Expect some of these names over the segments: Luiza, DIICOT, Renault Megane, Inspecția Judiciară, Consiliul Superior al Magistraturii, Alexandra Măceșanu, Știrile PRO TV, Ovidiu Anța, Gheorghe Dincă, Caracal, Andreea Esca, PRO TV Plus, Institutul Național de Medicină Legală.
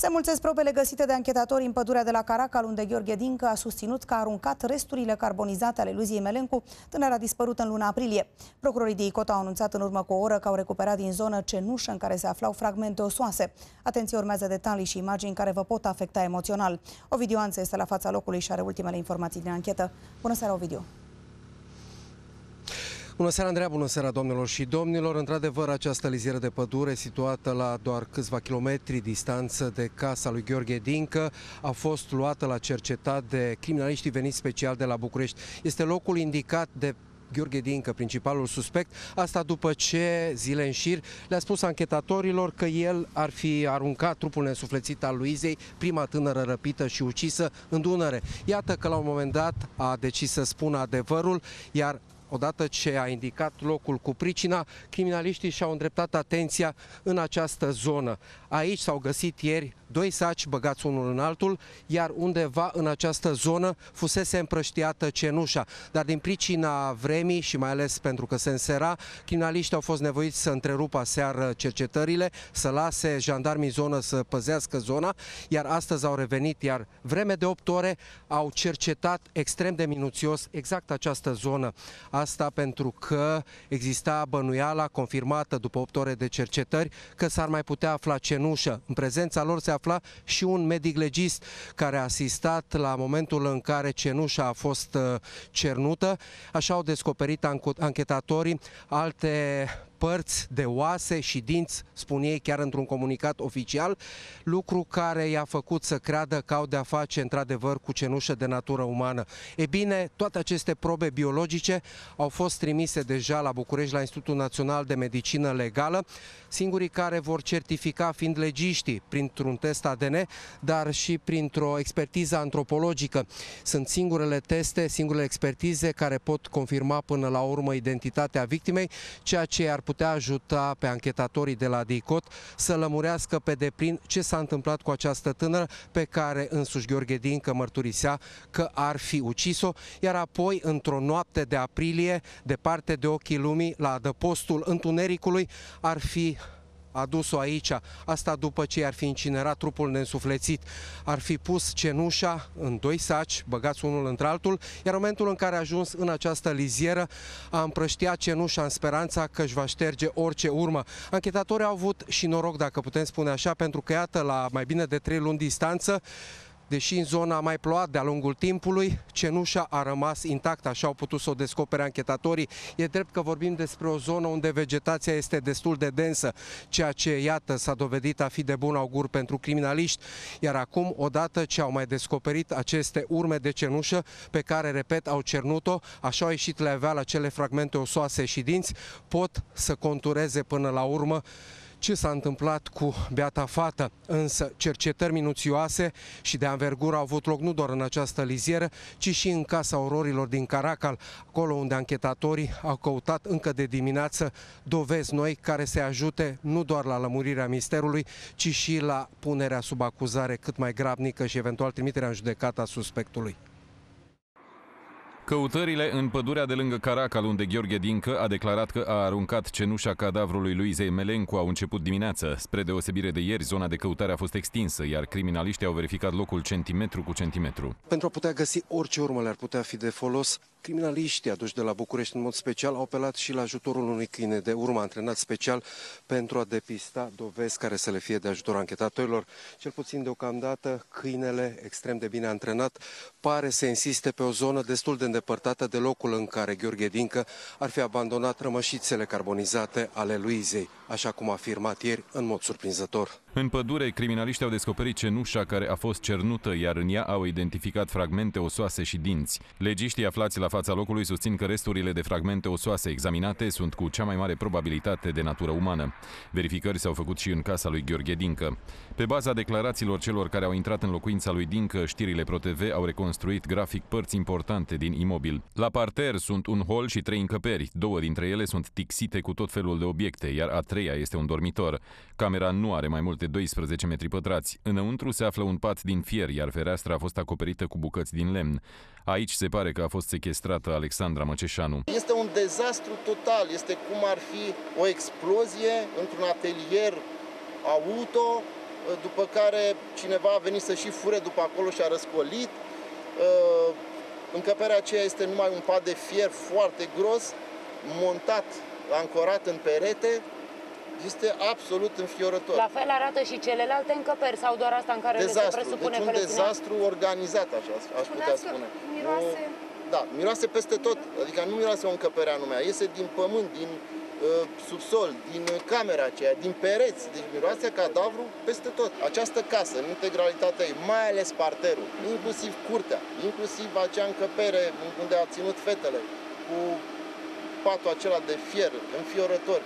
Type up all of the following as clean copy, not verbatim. Se mulțesc probele găsite de anchetatori în pădurea de la Caracal, unde Gheorghe Dincă a susținut că a aruncat resturile carbonizate ale Luizei Melencu, tânăra dispărută în luna aprilie. Procurorii DIICOT au anunțat în urmă cu o oră că au recuperat din zonă cenușă în care se aflau fragmente osoase. Atenție, urmează detalii și imagini care vă pot afecta emoțional. Ovidiu Anța este la fața locului și are ultimele informații din anchetă. Bună seara, Ovidiu! Bună seara, Andreea, bună seara, doamnelor și domnilor. Într-adevăr, această lizieră de pădure, situată la doar câțiva kilometri distanță de casa lui Gheorghe Dincă, a fost luată la cercetat de criminaliștii veniți special de la București. Este locul indicat de Gheorghe Dincă, principalul suspect, asta după ce zile în șir le-a spus anchetatorilor că el ar fi aruncat trupul nesuflețit al Luizei, prima tânără răpită și ucisă, în Dunăre. Iată că la un moment dat a decis să spună adevărul, iar odată ce a indicat locul cu pricina, criminaliștii și-au îndreptat atenția în această zonă. Aici s-au găsit ieri doi saci băgați unul în altul, iar undeva în această zonă fusese împrăștiată cenușa. Dar din pricina vremii și mai ales pentru că se însera, criminaliștii au fost nevoiți să întrerupă aseară cercetările, să lase jandarmii zonă să păzească zona, iar astăzi au revenit, iar vreme de 8 ore au cercetat extrem de minuțios exact această zonă. Asta pentru că exista bănuiala confirmată după 8 ore de cercetări că s-ar mai putea afla cenușă. În prezența lor se afla și un medic legist care a asistat la momentul în care cenușa a fost cernută. Așa au descoperit anchetatorii alte părți de oase și dinți, spun ei chiar într-un comunicat oficial, lucru care i-a făcut să creadă că au de-a face într-adevăr cu cenușă de natură umană. E bine, toate aceste probe biologice au fost trimise deja la București, la Institutul Național de Medicină Legală, singurii care vor certifica fiind legiștii printr-un test ADN, dar și printr-o expertiză antropologică. Sunt singurele teste, singurele expertize care pot confirma până la urmă identitatea victimei, ceea ce ar putea ajuta pe anchetatorii de la DIICOT să lămurească pe deplin ce s-a întâmplat cu această tânără pe care însuși Gheorghe Dincă mărturisea că ar fi ucis-o, iar apoi, într-o noapte de aprilie, departe de ochii lumii, la adăpostul întunericului, ar fi adus-o aici, asta după ce i-ar fi incinerat trupul neînsuflețit. Ar fi pus cenușa în doi saci, băgați unul într-altul, iar în momentul în care a ajuns în această lizieră, a împrăștiat cenușa în speranța că își va șterge orice urmă. Anchetatorii au avut și noroc, dacă putem spune așa, pentru că, iată, la mai bine de 3 luni distanță, deși în zona a mai plouat de-a lungul timpului, cenușa a rămas intactă, așa au putut să o descopere anchetatorii. E drept că vorbim despre o zonă unde vegetația este destul de densă, ceea ce, iată, s-a dovedit a fi de bun augur pentru criminaliști. Iar acum, odată ce au mai descoperit aceste urme de cenușă pe care, repet, au cernut-o, așa au ieșit la iveală acele fragmente osoase și dinți, pot să contureze până la urmă ce s-a întâmplat cu beata fată. Însă cercetări minuțioase și de anvergură au avut loc nu doar în această lizieră, ci și în Casa Ororilor din Caracal, acolo unde anchetatorii au căutat încă de dimineață dovezi noi care să ajute nu doar la lămurirea misterului, ci și la punerea sub acuzare cât mai grabnică și eventual trimiterea în judecată a suspectului. Căutările în pădurea de lângă Caracal, unde Gheorghe Dincă a declarat că a aruncat cenușa cadavrului Luizei Melencu, au început dimineața. Spre deosebire de ieri, zona de căutare a fost extinsă, iar criminaliștii au verificat locul centimetru cu centimetru. Pentru a putea găsi orice urmă le-ar putea fi de folos, criminaliștii aduși de la București în mod special au apelat și la ajutorul unui câine de urmă antrenat special pentru a depista dovezi care să le fie de ajutor anchetatorilor. Cel puțin deocamdată, câinele, extrem de bine antrenat, pare să insiste pe o zonă destul de îndepărtată de locul în care Gheorghe Dincă ar fi abandonat rămășițele carbonizate ale Luizei, așa cum a afirmat ieri în mod surprinzător. În pădure, criminaliștii au descoperit cenușa care a fost cernută, iar în ea au identificat fragmente osoase și dinți. Legiștii aflați la fața locului susțin că resturile de fragmente osoase examinate sunt cu cea mai mare probabilitate de natură umană. Verificări s-au făcut și în casa lui Gheorghe Dincă. Pe baza declarațiilor celor care au intrat în locuința lui Dincă, Știrile PRO TV au reconstruit grafic părți importante din imobil. La parter sunt un hol și 3 încăperi, 2 dintre ele sunt tixite cu tot felul de obiecte, iar a 3-a este un dormitor. Camera nu are mai multe 12 metri pătrați. Înăuntru se află un pat din fier, iar fereastra a fost acoperită cu bucăți din lemn. Aici se pare că a fost sechestrată Alexandra Măceșanu. Este un dezastru total, este cum ar fi o explozie într-un atelier auto după care cineva a venit să și fure după acolo și a răscolit. Încăperea aceea este numai un pat de fier foarte gros, montat, ancorat în perete. Este absolut înfiorător. La fel arată și celelalte încăperi sau doar asta în care dezastru. Se presupune deci un că dezastru organizat, așa aș putea spune. Miroase... Da, miroase peste tot. Adică nu miroase o încăpere anume. Iese din pământ, din subsol, din camera aceea, din pereți. Deci miroase cadavru peste tot. Această casă, în integralitatea ei, mai ales parterul, inclusiv curtea, inclusiv acea încăpere unde a ținut fetele, cu patul acela de fier înfiorător,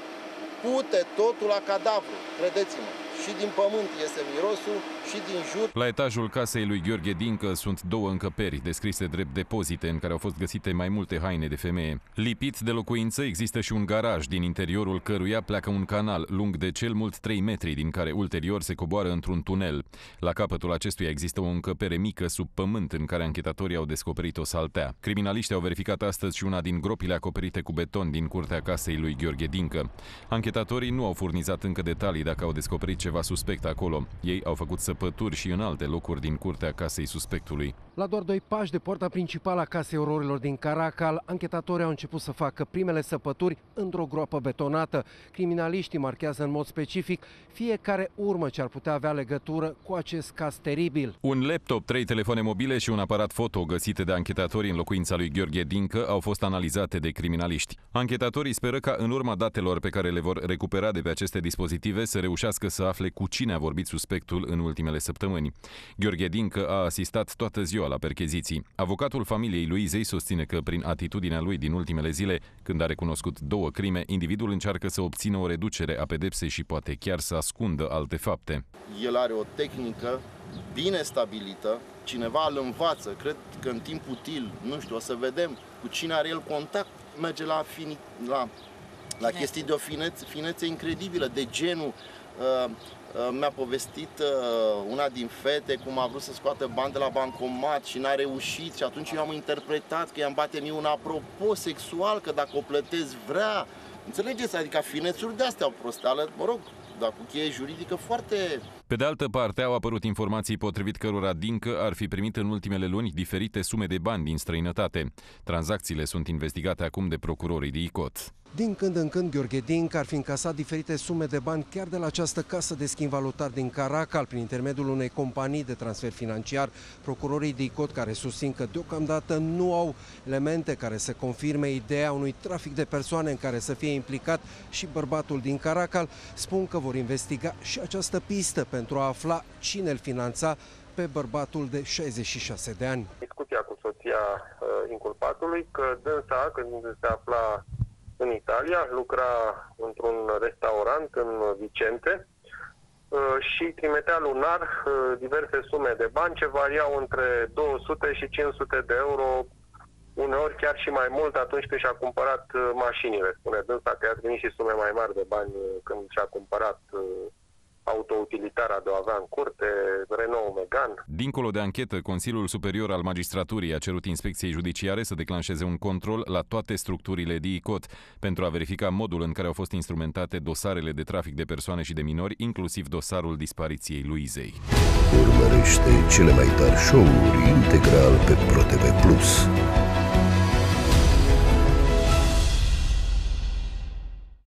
pute totul la cadavru, credeți-mă. Și din pământ iese mirosul, și din jur. La etajul casei lui Gheorghe Dincă sunt două încăperi, descrise drept depozite, în care au fost găsite mai multe haine de femeie. Lipit de locuință există și un garaj, din interiorul căruia pleacă un canal lung de cel mult 3 metri, din care ulterior se coboară într-un tunel. La capătul acestuia există o încăpere mică sub pământ, în care anchetatorii au descoperit o saltea. Criminaliștii au verificat astăzi și una din gropile acoperite cu beton din curtea casei lui Gheorghe Dincă. Anchetatorii nu au furnizat încă detalii dacă au descoperit ceva suspect acolo. Ei au făcut săpături și în alte locuri din curtea casei suspectului. La doar 2 pași de poarta principală a casei ororilor din Caracal, anchetatorii au început să facă primele săpături într-o groapă betonată. Criminaliștii marchează în mod specific fiecare urmă ce ar putea avea legătură cu acest caz teribil. Un laptop, 3 telefoane mobile și un aparat foto găsite de anchetatorii în locuința lui Gheorghe Dincă au fost analizate de criminaliști. Anchetatorii speră ca în urma datelor pe care le vor recupera de pe aceste dispozitive să reușească să afle cu cine a vorbit suspectul în ultimele săptămâni. Gheorghe Dincă a asistat toată ziua la percheziții. Avocatul familiei Luizei susține că prin atitudinea lui din ultimele zile, când a recunoscut 2 crime, individul încearcă să obțină o reducere a pedepsei și poate chiar să ascundă alte fapte. El are o tehnică bine stabilită, cineva îl învață, cred că în timp util, nu știu, o să vedem cu cine are el contact, merge la chestii de o finețe incredibilă, de genul mi-a povestit una din fete cum a vrut să scoată bani de la bancomat și n-a reușit și atunci eu am interpretat că i-am bate mie un apropo sexual, că dacă o plătesc vrea. Înțelegeți? Adică finețuri de-astea, o prosteală, mă rog, dar cu cheie juridică foarte... Pe de altă parte, au apărut informații potrivit cărora Dincă ar fi primit în ultimele luni diferite sume de bani din străinătate. Tranzacțiile sunt investigate acum de procurorii DIICOT. Din când în când, Gheorghe Dincă ar fi încasat diferite sume de bani chiar de la această casă de schimb valutar din Caracal, prin intermediul unei companii de transfer financiar. Procurorii DIICOT, care susțin că deocamdată nu au elemente care să confirme ideea unui trafic de persoane în care să fie implicat și bărbatul din Caracal, spun că vor investiga și această pistă pentru a afla cine îl finanța pe bărbatul de 66 de ani. Discuția cu soția inculpatului că dânsa, când se afla în Italia, lucra într-un restaurant în Vicente și trimitea lunar diverse sume de bani ce variau între 200 și 500 de euro, uneori chiar și mai mult atunci când și-a cumpărat mașinile. Spune dânsa că i-a trimis și sume mai mari de bani când și-a cumpărat autoutilitara de a avea în curte, Renault Megane. Dincolo de anchetă, Consiliul Superior al Magistraturii a cerut Inspecției Judiciare să declanșeze un control la toate structurile DIICOT pentru a verifica modul în care au fost instrumentate dosarele de trafic de persoane și de minori, inclusiv dosarul dispariției Luizei. Urmărește cele mai tari show-uri integral pe PRO TV Plus.